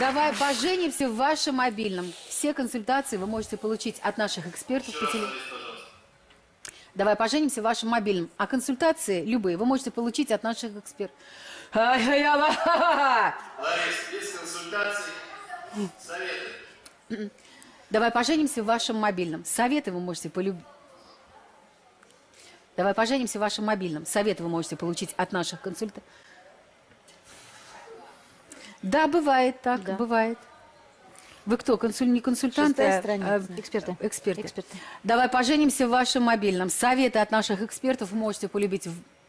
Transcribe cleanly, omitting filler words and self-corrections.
Давай поженимся в вашем мобильном. Все консультации вы можете получить от наших экспертов по телефону. Давай поженимся в вашем мобильном. А консультации любые вы можете получить от наших экспертов. Лариса, без консультаций, советы. Давай поженимся в вашем мобильном. Советы вы можете полюбить. Давай поженимся в вашем мобильном. Советы вы можете получить от наших консультантов. Да, бывает так, да. Бывает. Вы кто, не консультанты? Эксперты. Эксперты. Давай поженимся в вашем мобильном. Советы от наших экспертов вы можете полюбить в